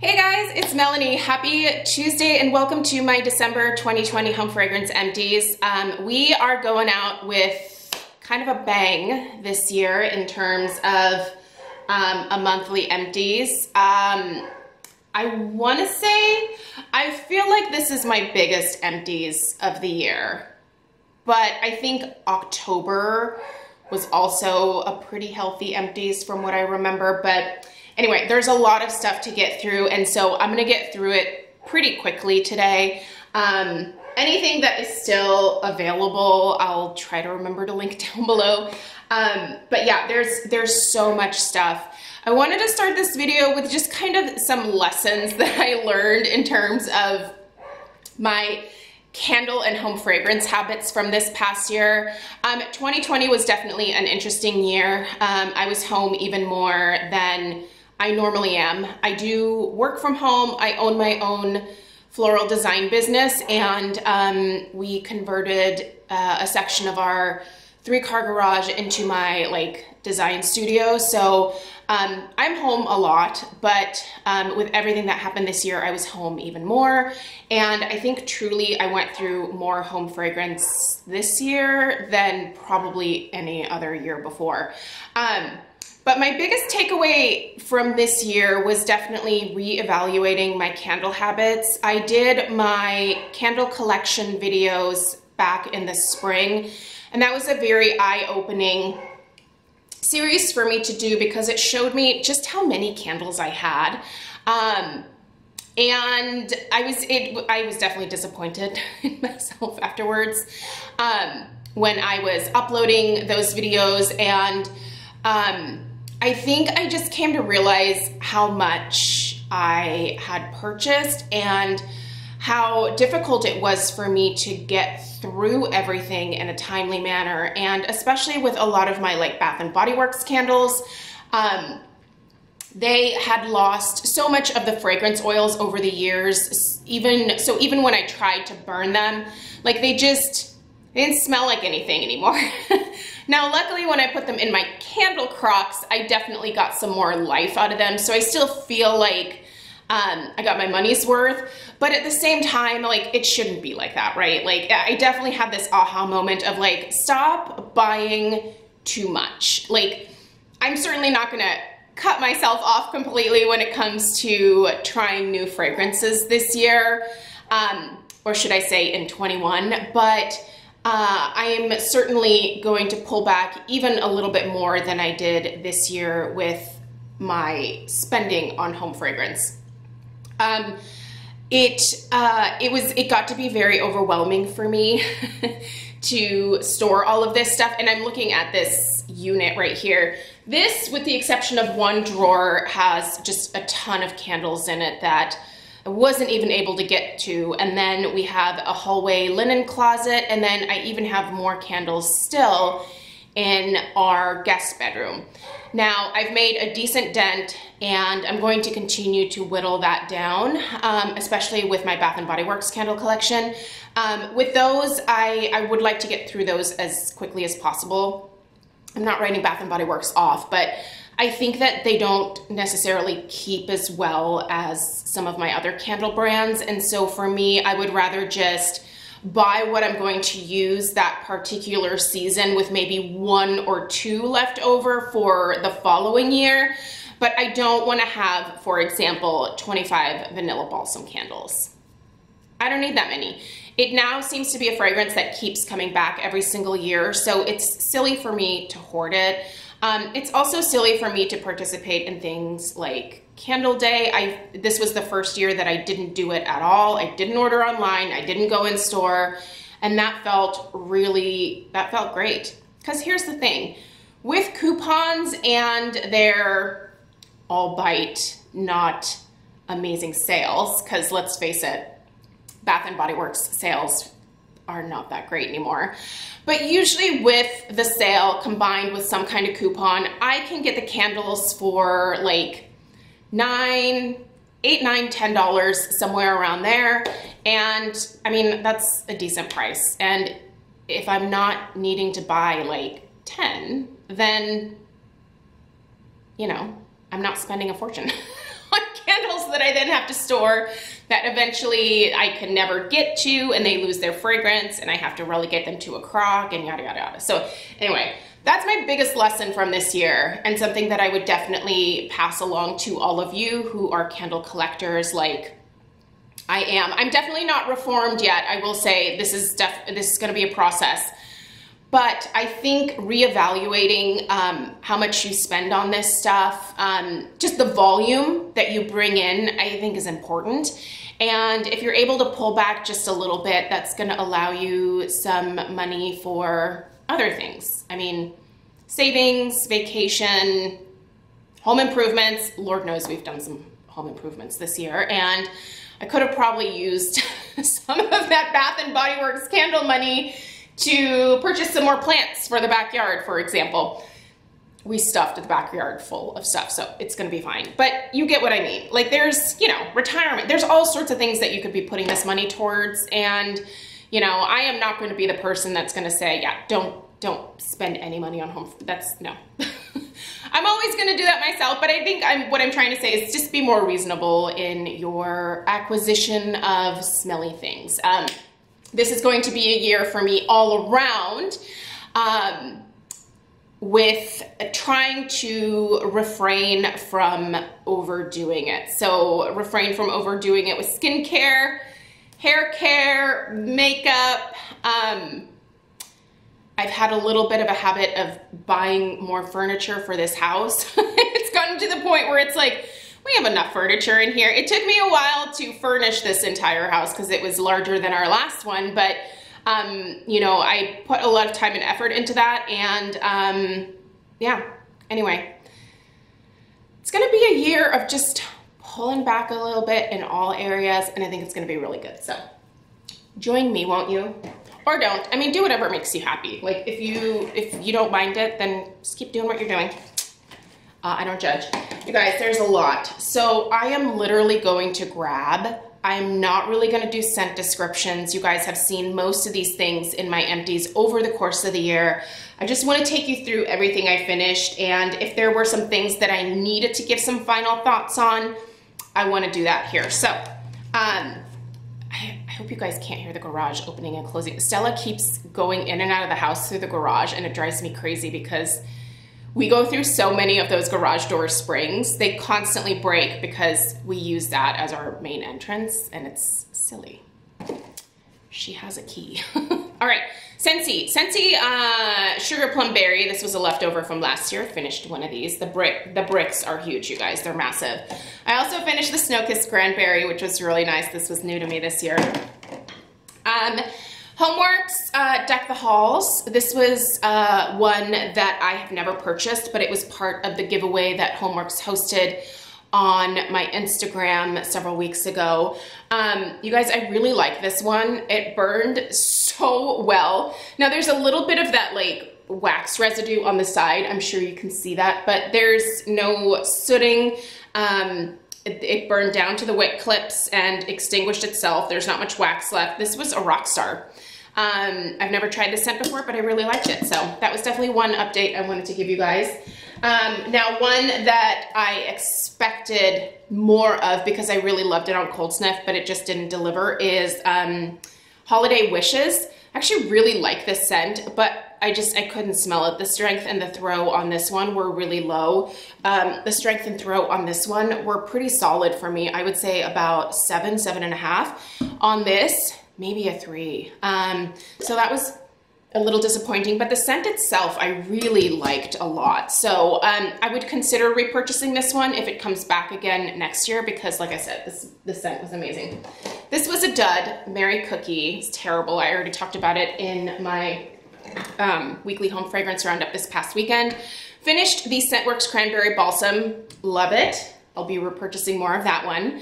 Hey guys, it's Melanie. Happy Tuesday and welcome to my December 2020 Home Fragrance Empties. We are going out with kind of a bang this year in terms of a monthly empties. I want to say I feel like this is my biggest empties of the year, but I think October was also a pretty healthy empties from what I remember, but anyway, there's a lot of stuff to get through, and so I'm gonna get through it pretty quickly today. Anything that is still available, I'll try to remember to link down below. But yeah, there's so much stuff. I wanted to start this video with just kind of some lessons that I learned in terms of my candle and home fragrance habits from this past year. 2020 was definitely an interesting year. I was home even more than I normally am. I do work from home. I own my own floral design business, and we converted a section of our three-car garage into my design studio. So I'm home a lot, but with everything that happened this year, I was home even more. And I think truly I went through more home fragrance this year than probably any other year before. But my biggest takeaway from this year was definitely reevaluating my candle habits. I did my candle collection videos back in the spring, and that was a very eye-opening series for me to do because it showed me just how many candles I had. And I was definitely disappointed in myself afterwards when I was uploading those videos, and I think I just came to realize how much I had purchased and how difficult it was for me to get through everything in a timely manner, and especially with a lot of my Bath and Body Works candles. They had lost so much of the fragrance oils over the years, even when I tried to burn them, they didn't smell like anything anymore. Now, luckily, when I put them in my Candle Crocks, I definitely got some more life out of them, so I still feel like I got my money's worth, but at the same time, it shouldn't be like that, right? I definitely had this aha moment of stop buying too much. I'm certainly not gonna cut myself off completely when it comes to trying new fragrances this year, or should I say in 21, but I am certainly going to pull back even a little bit more than I did this year with my spending on home fragrance. It got to be very overwhelming for me to store all of this stuff. And I'm looking at this unit right here. This, with the exception of one drawer, has just a ton of candles in it that I wasn't even able to get to. And then we have a hallway linen closet. And then I even have more candles still in our guest bedroom. Now, I've made a decent dent, and I'm going to continue to whittle that down, especially with my Bath and Body Works candle collection. With those, I would like to get through those as quickly as possible. I'm not writing Bath and Body Works off, but I think that they don't necessarily keep as well as some of my other candle brands, and so for me, I would rather just buy what I'm going to use that particular season with maybe one or two left over for the following year. But I don't want to have, for example, 25 vanilla balsam candles. I don't need that many. It now seems to be a fragrance that keeps coming back every single year, so it's silly for me to hoard it. It's also silly for me to participate in things like Candle Day. This was the first year that I didn't do it at all. I didn't order online. I didn't go in store. And that felt great. Because here's the thing. With coupons and their all-bite, not amazing sales, because let's face it, Bath and Body Works sales are not that great anymore. But usually with the sale combined with some kind of coupon, I can get the candles for $9, $10, somewhere around there. And I mean, that's a decent price. And if I'm not needing to buy 10, then, I'm not spending a fortune on candles that I then have to store that eventually I can never get to, and they lose their fragrance and I have to relegate them to a crock and yada, yada, yada. So anyway, that's my biggest lesson from this year, and something that I would definitely pass along to all of you who are candle collectors like I am. I'm definitely not reformed yet. I will say this is going to be a process. But I think reevaluating how much you spend on this stuff, just the volume that you bring in, I think is important. And if you're able to pull back just a little bit, that's going to allow you some money for other things. I mean, savings, vacation, home improvements. Lord knows we've done some home improvements this year, and I could have probably used some of that Bath and Body Works candle money to purchase some more plants for the backyard, for example. We stuffed the backyard full of stuff, so it's gonna be fine. But you get what I mean. Like, there's, you know, retirement. There's all sorts of things that you could be putting this money towards. And, you know, I am not gonna be the person that's gonna say, yeah, don't spend any money on home. That's, no. I'm always gonna do that myself, but I think what I'm trying to say is just be more reasonable in your acquisition of smelly things. This is going to be a year for me all around with trying to refrain from overdoing it. So refrain from overdoing it with skincare, hair care, makeup. I've had a little bit of a habit of buying more furniture for this house. It's gotten to the point where it's like, we have enough furniture in here. It took me a while to furnish this entire house because it was larger than our last one, but you know, I put a lot of time and effort into that, and yeah, anyway, it's gonna be a year of just pulling back a little bit in all areas, and I think it's gonna be really good. So join me, won't you? Or don't. I mean, do whatever makes you happy. Like, if you don't mind it, then just keep doing what you're doing. I don't judge. You guys, there's a lot. So I am literally going to grab. I'm not really gonna do scent descriptions. You guys have seen most of these things in my empties over the course of the year. I just wanna take you through everything I finished, and if there were some things that I needed to give some final thoughts on, I wanna do that here. So I hope you guys can't hear the garage opening and closing. Stella keeps going in and out of the house through the garage, and it drives me crazy because we go through so many of those garage door springs. They constantly break because we use that as our main entrance, and it's silly. She has a key. All right, Scentsy Sugar Plum Berry. This was a leftover from last year. Finished one of these. The bricks are huge, you guys. They're massive. I also finished the Snow Kissed Cranberry, which was really nice. This was new to me this year. HomeWorx Deck the Halls. This was one that I have never purchased, but it was part of the giveaway that HomeWorx hosted on my Instagram several weeks ago. You guys, I really like this one. It burned so well. Now there's a little bit of that like wax residue on the side. I'm sure you can see that, but there's no sooting. It burned down to the wick clips and extinguished itself. There's not much wax left. This was a rock star. I've never tried this scent before, but I really liked it. So that was definitely one update I wanted to give you guys. Now one that I expected more of because I really loved it on Cold Sniff, but it just didn't deliver, is Holiday Wishes. I actually really like this scent, but I couldn't smell it. The strength and the throw on this one were really low. The strength and throw on this one were pretty solid for me. I would say about 7, 7.5. On this, maybe a 3. So that was a little disappointing, but the scent itself I really liked a lot. So I would consider repurchasing this one if it comes back again next year, because like I said, the scent was amazing. This was a dud, Mary Cookie. It's terrible. I already talked about it in my weekly home fragrance roundup this past weekend. Finished the ScentWorx Cranberry Balsam. Love it. I'll be repurchasing more of that one.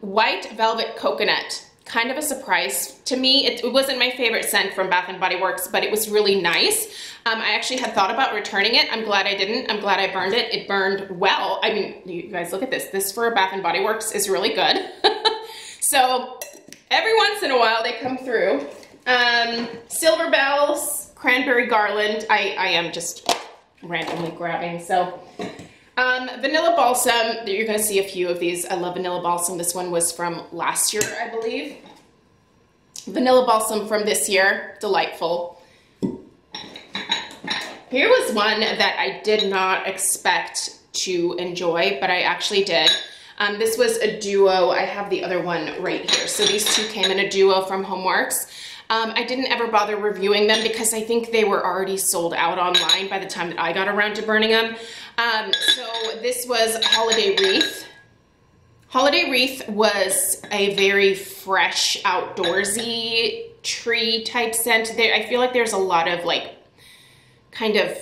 White Velvet Coconut. Kind of a surprise to me. It wasn't my favorite scent from Bath and Body Works, but it was really nice. I actually had thought about returning it. I'm glad I didn't. I'm glad I burned it. It burned well. I mean, you guys, look at this. This for Bath and Body Works is really good. So every once in a while they come through. Silver Bells, Cranberry Garland. I am just randomly grabbing. So Vanilla balsam, you're going to see a few of these. I love vanilla balsam. This one was from last year, I believe. Vanilla balsam from this year, delightful. Here was one that I did not expect to enjoy, but I actually did. This was a duo. I have the other one right here. So these two came in a duo from HomeWorx. I didn't ever bother reviewing them because I think they were already sold out online by the time that I got around to burning them. So this was Holiday Wreath. Holiday Wreath was a very fresh, outdoorsy tree type scent. I feel like there's a lot of like kind of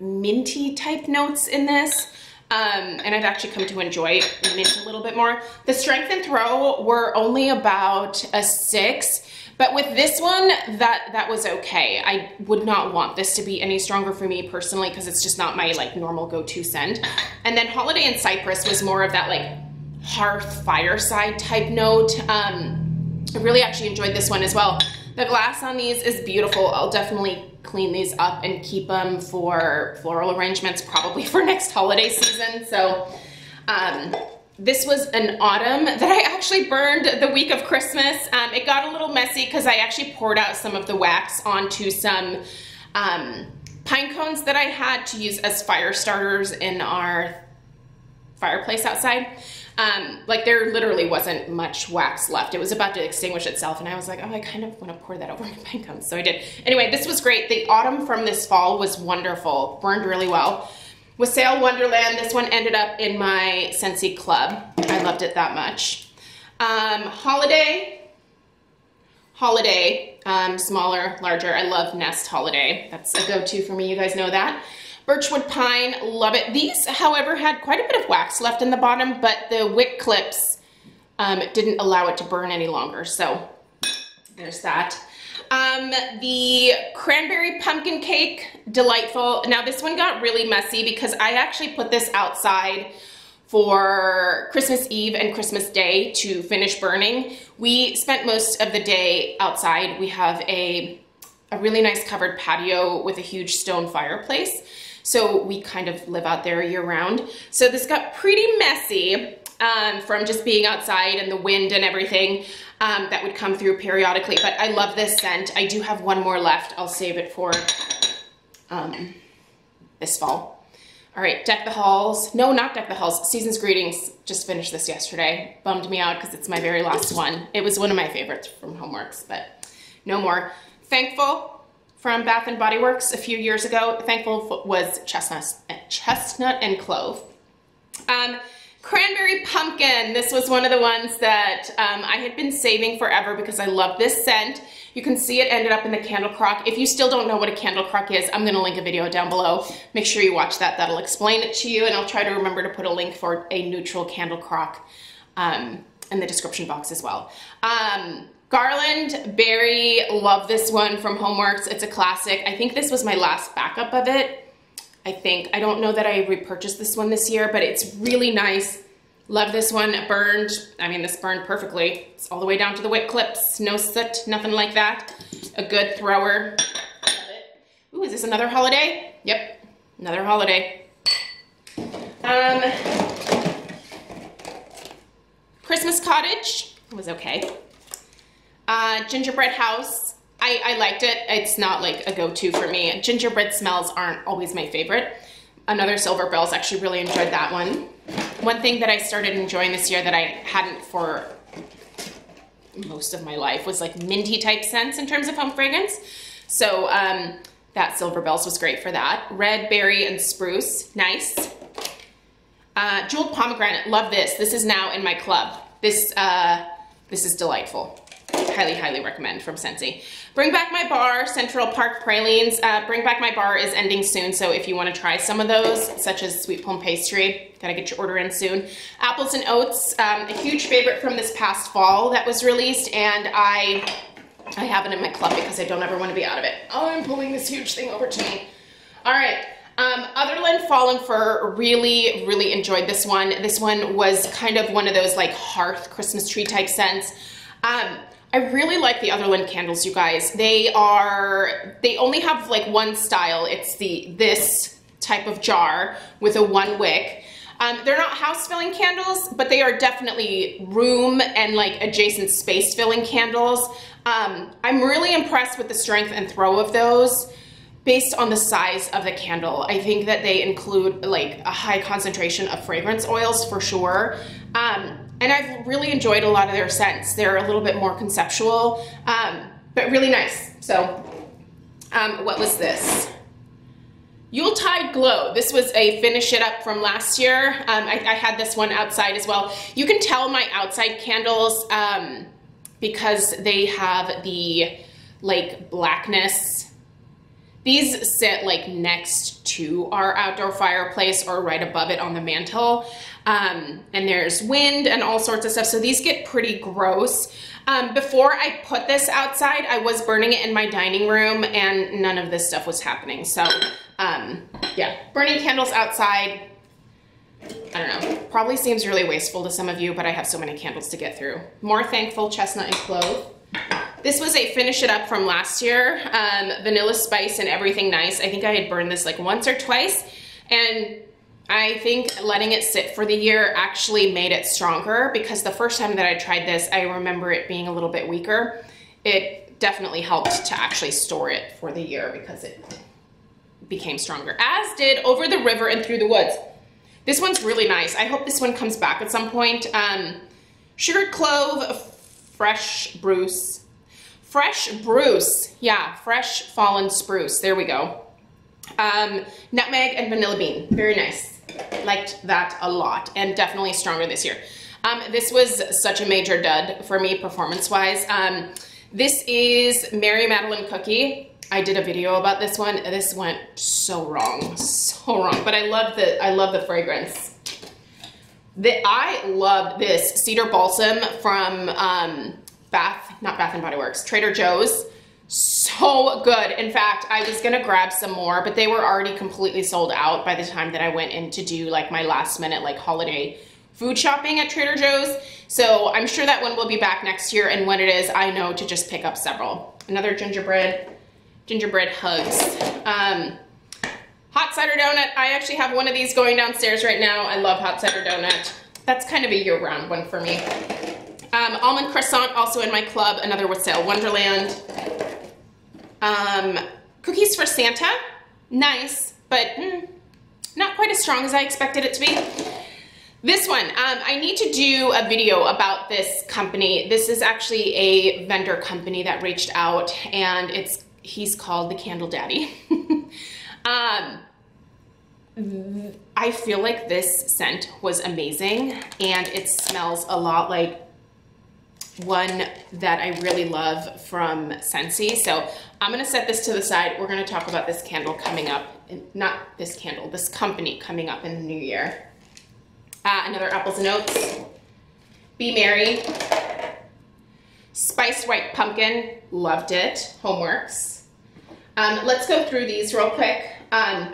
minty type notes in this. And I've actually come to enjoy mint a little bit more. The strength and throw were only about a 6, but with this one, that was okay. I would not want this to be any stronger for me personally because it's just not my like normal go-to scent. And then Holiday and Cypress was more of that like hearth fireside type note. I really actually enjoyed this one as well. The glass on these is beautiful. I'll definitely clean these up and keep them for floral arrangements, probably for next holiday season. So this was an autumn that I actually burned the week of Christmas. It got a little messy because I actually poured out some of the wax onto some pine cones that I had to use as fire starters in our fireplace outside. Like there literally wasn't much wax left. It was about to extinguish itself and I was like, oh, I kind of want to pour that over my pine cones. So I did. Anyway, this was great. The autumn from this fall was wonderful. Burned really well. Wassail Wonderland, this one ended up in my Scentsy Club. I loved it that much. Holiday, smaller, larger. I love Nest Holiday. That's a go-to for me. You guys know that. Birchwood Pine, love it. These, however, had quite a bit of wax left in the bottom, but the wick clips didn't allow it to burn any longer, so there's that. The cranberry pumpkin cake, delightful. Now this one got really messy because I actually put this outside for Christmas Eve and Christmas Day to finish burning. We spent most of the day outside. We have a really nice covered patio with a huge stone fireplace. So we kind of live out there year round. So this got pretty messy from just being outside and the wind and everything that would come through periodically. But I love this scent. I do have one more left. I'll save it for this fall. All right, Deck the Halls. No, not Deck the Halls. Season's Greetings. Just finished this yesterday. Bummed me out because it's my very last one. It was one of my favorites from HomeWorx, but no more. Thankful from Bath and Body Works a few years ago. Thankful was Chestnut and Clove. Cranberry Pumpkin. This was one of the ones that I had been saving forever because I love this scent. You can see it ended up in the Candle Crock. If you still don't know what a Candle Crock is, I'm going to link a video down below. Make sure you watch that. That'll explain it to you, and I'll try to remember to put a link for a neutral Candle Crock in the description box as well. Garland Berry, love this one from HomeWorx. It's a classic. I think this was my last backup of it. I don't know that I repurchased this one this year, but it's really nice. Love this one. It burned. I mean, this burned perfectly. It's all the way down to the wick clips. No soot, nothing like that. A good thrower. Love it. Ooh, is this another holiday? Yep, another holiday. Christmas Cottage. It was okay. Gingerbread House, I liked it. It's not like a go-to for me. Gingerbread smells aren't always my favorite. Another Silver Bells, actually really enjoyed that one. One thing that I started enjoying this year that I hadn't for most of my life was like minty type scents in terms of home fragrance. So that Silver Bells was great for that. Red Berry and Spruce, nice. Jeweled Pomegranate, love this. This is now in my club. This is delightful. Highly, highly recommend from Scentsy. Bring Back My Bar, Central Park Pralines. Bring Back My Bar is ending soon, so if you want to try some of those, such as sweet plum pastry, gotta get your order in soon. Apples and Oats, a huge favorite from this past fall that was released, and I have it in my club because I don't ever want to be out of it. Oh, I'm pulling this huge thing over to me. All right. Otherland Fallen Fir, really, really enjoyed this one. This one was kind of one of those like hearth Christmas tree type scents. I really like the Otherland candles, you guys. They only have like one style. It's this type of jar with a one wick. They're not house filling candles, but they are definitely room and like adjacent space filling candles. I'm really impressed with the strength and throw of those based on the size of the candle. I think that they include like a high concentration of fragrance oils for sure. And I've really enjoyed a lot of their scents. They're a little bit more conceptual, but really nice. So what was this? Yuletide Glow. This was a finish it up from last year. I had this one outside as well. You can tell my outside candles because they have the like blackness. These sit like next to our outdoor fireplace or right above it on the mantle. And there's wind and all sorts of stuff. So these get pretty gross. Before I put this outside, I was burning it in my dining room and none of this stuff was happening. So yeah, burning candles outside, I don't know, probably seems really wasteful to some of you, but I have so many candles to get through. More Thankful, Chestnut and Clove. This was a finish it up from last year, vanilla spice and everything nice. I think I had burned this like once or twice, and I think letting it sit for the year actually made it stronger, because the first time that I tried this, I remember it being a little bit weaker. It definitely helped to actually store it for the year because it became stronger, as did Over the River and Through the Woods. This one's really nice. I hope this one comes back at some point. Sugar Clove, Fresh Spruce, yeah, Fresh Fallen Spruce, there we go. Nutmeg and Vanilla Bean, very nice. Liked that a lot, and definitely stronger this year. This was such a major dud for me performance-wise. This is Mary Madeline Cookie. I did a video about this one. This went so wrong, but I love the fragrance. I loved this cedar balsam from Trader Joe's. So good. In fact, I was gonna grab some more, but they were already completely sold out by the time that I went in to do like my last minute like holiday food shopping at Trader Joe's. So I'm sure that one will be back next year, and when it is, I know to just pick up several. Another gingerbread hugs. Hot cider donut. I actually have one of these going downstairs right now. I love hot cider donut. That's kind of a year-round one for me. Almond croissant, also in my club. Another Wassail Wonderland. Cookies for Santa. Nice, but not quite as strong as I expected it to be. This one, I need to do a video about this company. This is actually a vendor company that reached out, and he's called the Candle Daddy. I feel like this scent was amazing, and it smells a lot like one that I really love from Scentsy. So I'm going to set this to the side. We're going to talk about this candle coming up, this company coming up in the new year. Another Apples and Oats. Be Merry. Spiced White Pumpkin. Loved it. HomeWorx. Let's go through these real quick. I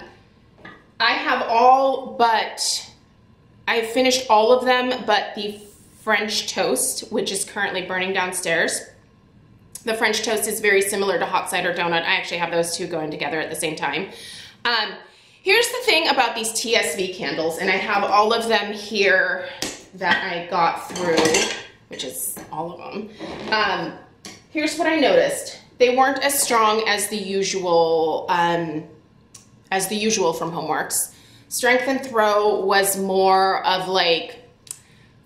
finished all of them, but the French Toast, which is currently burning downstairs. The French Toast is very similar to hot cider donut. I actually have those two going together at the same time. Here's the thing about these TSV candles, and I have all of them here that I got through, which is all of them. Here's what I noticed. They weren't as strong as the usual from HomeWorx. Strength and throw was more of like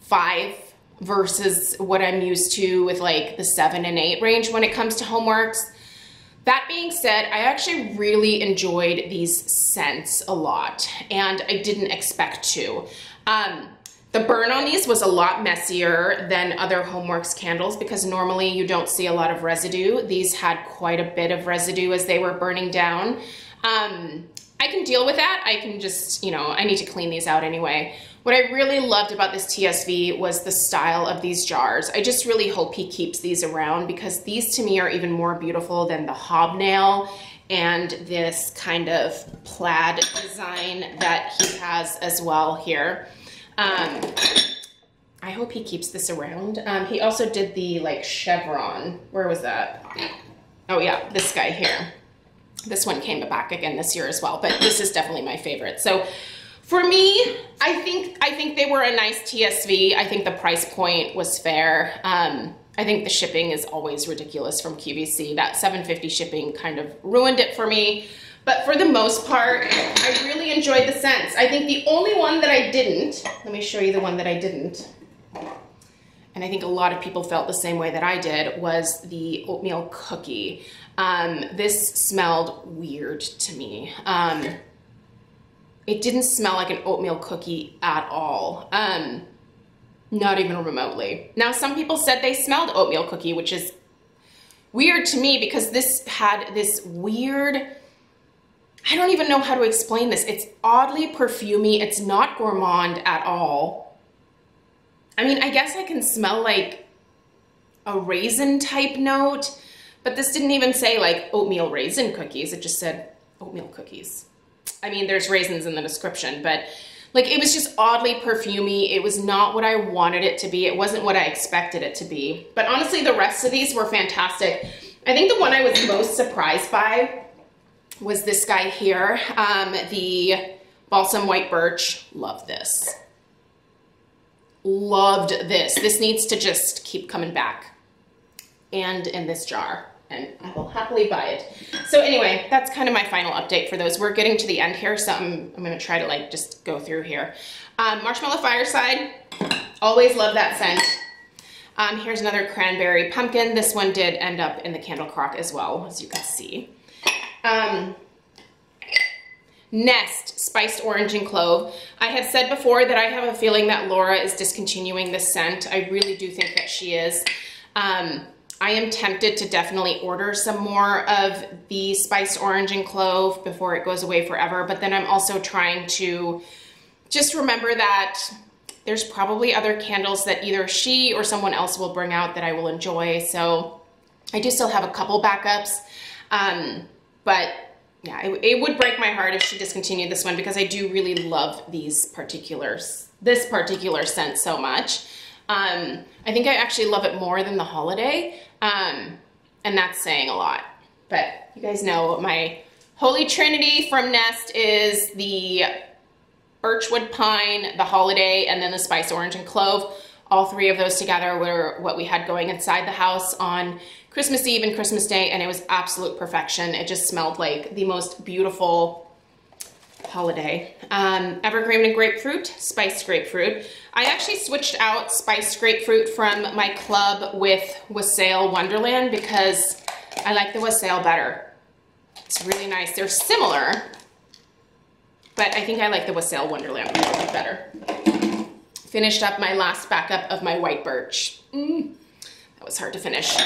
5 versus what I'm used to with like the 7 and 8 range when it comes to HomeWorx. That being said, I actually really enjoyed these scents a lot, and I didn't expect to. The burn on these was a lot messier than other HomeWorx candles, because normally you don't see a lot of residue. These had quite a bit of residue as they were burning down. I can deal with that. I can just, you know, I need to clean these out anyway. What I really loved about this TSV was the style of these jars. I just really hope he keeps these around, because these to me are even more beautiful than the hobnail and this kind of plaid design that he has as well here. I hope he keeps this around. He also did the like chevron. Where was that? Oh yeah, this guy here. This one came back again this year as well, but this is definitely my favorite. So for me, I think they were a nice TSV. I think the price point was fair. I think the shipping is always ridiculous from QVC. That $7.50 shipping kind of ruined it for me. But for the most part, I really enjoyed the scents. I think the only one that I didn't, let me show you the one that I didn't, and I think a lot of people felt the same way that I did, was the oatmeal cookie. This smelled weird to me. It didn't smell like an oatmeal cookie at all. Not even remotely. Now, some people said they smelled oatmeal cookie, which is weird to me because this had this weird, I don't even know how to explain this. It's oddly perfumey. It's not gourmand at all. I mean, I guess I can smell like a raisin type note, but this didn't even say like oatmeal raisin cookies. It just said oatmeal cookies. I mean, there's raisins in the description, but like it was just oddly perfumey. It was not what I wanted it to be. It wasn't what I expected it to be. But honestly, the rest of these were fantastic. I think the one I was most surprised by was this guy here, the Balsam White Birch. Love this. Loved this. This needs to just keep coming back and in this jar, and I will happily buy it. So anyway, that's kind of my final update for those. We're getting to the end here, so I'm gonna try to like just go through here. Marshmallow Fireside, always love that scent. Here's another cranberry pumpkin. This one did end up in the Candle Crock as well, as you can see. Nest Spiced Orange and Clove. I had said before that I have a feeling that Laura is discontinuing this scent. I really do think that she is. I am tempted to definitely order some more of the Spiced Orange and Clove before it goes away forever, but then I'm also trying to just remember that there's probably other candles that either she or someone else will bring out that I will enjoy. So I do still have a couple backups, but yeah, it would break my heart if she discontinued this one because I do really love these this particular scent so much. I think I actually love it more than the Holiday, and that's saying a lot. But you guys know my Holy Trinity from Nest is the Birchwood Pine, the Holiday, and then the Spiced Orange and Clove. All three of those together were what we had going inside the house on Christmas Eve and Christmas Day, and it was absolute perfection. It just smelled like the most beautiful Holiday. Evergreen and Grapefruit, Spiced Grapefruit. I actually switched out Spiced Grapefruit from my club with Wassail Wonderland because I like the Wassail better. It's really nice. They're similar, but I think I like the Wassail Wonderland really better. Finished up my last backup of my White Birch. That was hard to finish.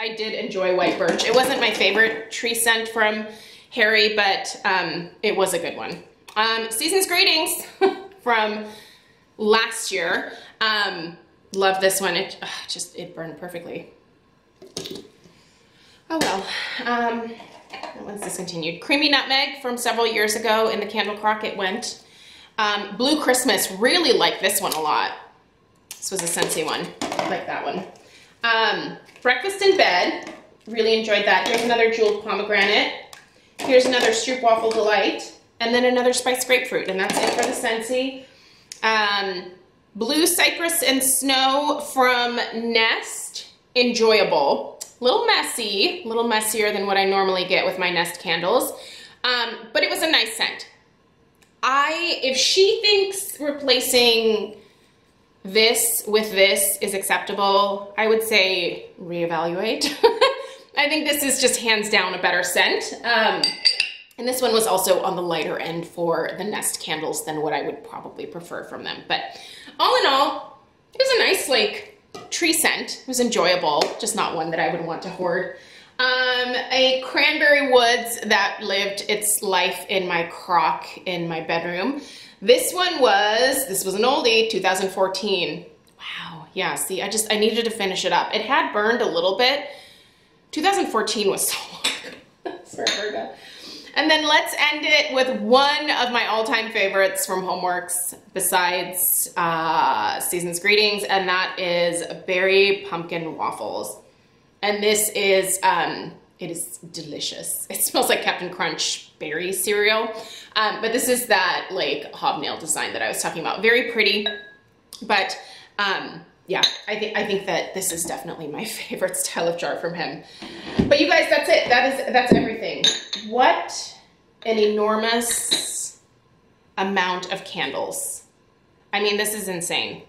I did enjoy White Birch. It wasn't my favorite tree scent from Harry, but it was a good one. Season's Greetings from last year. Love this one. It burned perfectly. Oh well. That one's discontinued. Creamy Nutmeg from several years ago in the Candle Crock it went. Blue Christmas, really like this one a lot. This was a Scentsy one. I like that one. Breakfast in Bed, really enjoyed that. Here's another Jeweled Pomegranate. Here's another Stroopwafel Delight, and then another Spiced Grapefruit, and that's it for the Scentsy. Blue Cypress and Snow from Nest, enjoyable. Little messy, a little messier than what I normally get with my Nest candles, but it was a nice scent. If she thinks replacing this with this is acceptable, I would say reevaluate. I think this is just hands down a better scent. And this one was also on the lighter end for the Nest candles than what I would probably prefer from them. But all in all, it was a nice like tree scent. It was enjoyable, just not one that I would want to hoard. A cranberry woods that lived its life in my crock in my bedroom. This was an oldie, 2014. Wow, yeah, see, I needed to finish it up. It had burned a little bit. 2014 was so long. And then let's end it with one of my all-time favorites from HomeWorx besides Season's Greetings, and that is Berry Pumpkin Waffles. And this is It is delicious. It smells like Captain Crunch berry cereal. But this is that like hobnail design that I was talking about. Very pretty, but yeah, I think that this is definitely my favorite style of jar from him. But you guys, that's it. That's everything. What an enormous amount of candles. I mean, this is insane.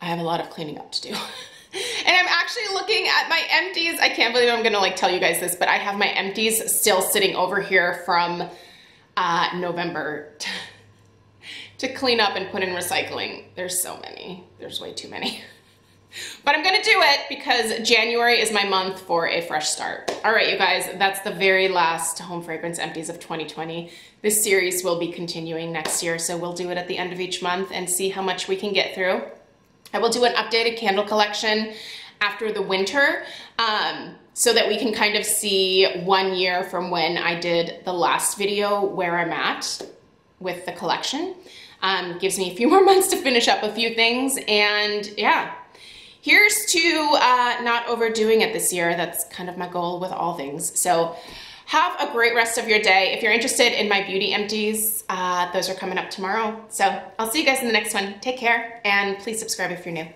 I have a lot of cleaning up to do. And I'm actually looking at my empties. I can't believe I'm gonna like tell you guys this, but I have my empties still sitting over here from November to clean up and put in recycling. There's so many, there's way too many. But I'm gonna do it because January is my month for a fresh start. All right, you guys, that's the very last home fragrance empties of 2020. This series will be continuing next year, so we'll do it at the end of each month and see how much we can get through. I will do an updated candle collection after the winter so that we can kind of see 1 year from when I did the last video where I'm at with the collection. Gives me a few more months to finish up a few things, and yeah. Here's to not overdoing it this year. That's kind of my goal with all things. So have a great rest of your day. If you're interested in my beauty empties, those are coming up tomorrow. So I'll see you guys in the next one. Take care, and please subscribe if you're new.